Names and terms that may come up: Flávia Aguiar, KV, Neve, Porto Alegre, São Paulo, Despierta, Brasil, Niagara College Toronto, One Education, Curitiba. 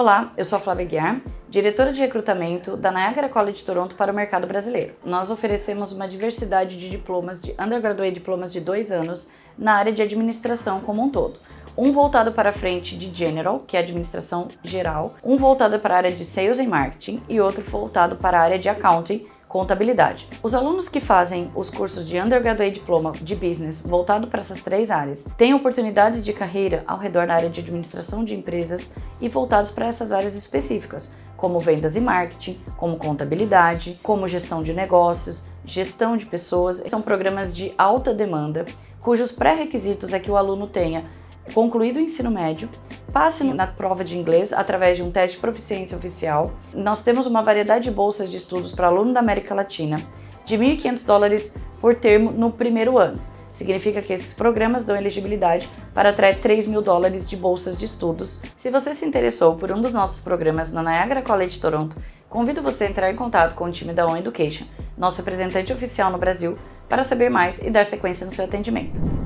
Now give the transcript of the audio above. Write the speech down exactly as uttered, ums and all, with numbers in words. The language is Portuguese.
Olá, eu sou a Flávia Aguiar, diretora de recrutamento da Niagara College Toronto para o mercado brasileiro. Nós oferecemos uma diversidade de diplomas de undergraduate, diplomas de dois anos na área de administração como um todo. Um voltado para a frente de General, que é administração geral, um voltado para a área de Sales e Marketing e outro voltado para a área de Accounting, contabilidade. Os alunos que fazem os cursos de Undergraduate Diploma de Business voltado para essas três áreas têm oportunidades de carreira ao redor da área de administração de empresas e voltados para essas áreas específicas, como vendas e marketing, como contabilidade, como gestão de negócios, gestão de pessoas. São programas de alta demanda, cujos pré-requisitos é que o aluno tenha concluído o ensino médio, passe na prova de inglês através de um teste de proficiência oficial. Nós temos uma variedade de bolsas de estudos para aluno da América Latina de mil e quinhentos dólares por termo no primeiro ano. Significa que esses programas dão elegibilidade para até três mil dólares de bolsas de estudos. Se você se interessou por um dos nossos programas na Niagara College Toronto, convido você a entrar em contato com o time da One Education, nosso representante oficial no Brasil, para saber mais e dar sequência no seu atendimento.